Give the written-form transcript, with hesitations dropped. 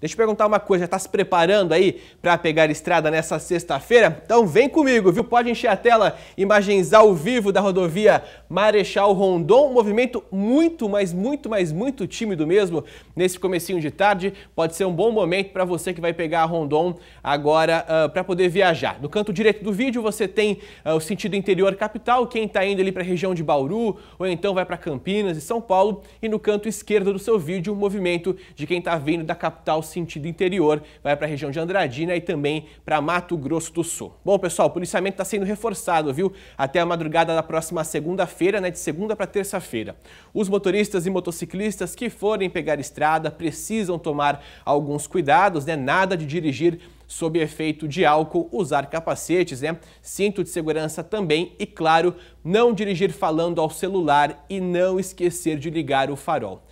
Deixa eu perguntar uma coisa, já tá se preparando aí para pegar estrada nessa sexta-feira? Então vem comigo, viu? Pode encher a tela, imagens ao vivo da rodovia Marechal Rondon, um movimento muito tímido mesmo nesse comecinho de tarde. Pode ser um bom momento para você que vai pegar a Rondon agora para poder viajar. No canto direito do vídeo você tem o sentido interior capital, quem tá indo ali para a região de Bauru ou então vai para Campinas e São Paulo, e no canto esquerdo do seu vídeo o movimento de quem tá vindo da capital sentido interior, vai para a região de Andradina e também para Mato Grosso do Sul. Bom, pessoal, o policiamento está sendo reforçado, viu? Até a madrugada da próxima segunda-feira, né? De segunda para terça-feira. Os motoristas e motociclistas que forem pegar estrada precisam tomar alguns cuidados, né? Nada de dirigir sob efeito de álcool, usar capacetes, né? Cinto de segurança também e, claro, não dirigir falando ao celular e não esquecer de ligar o farol.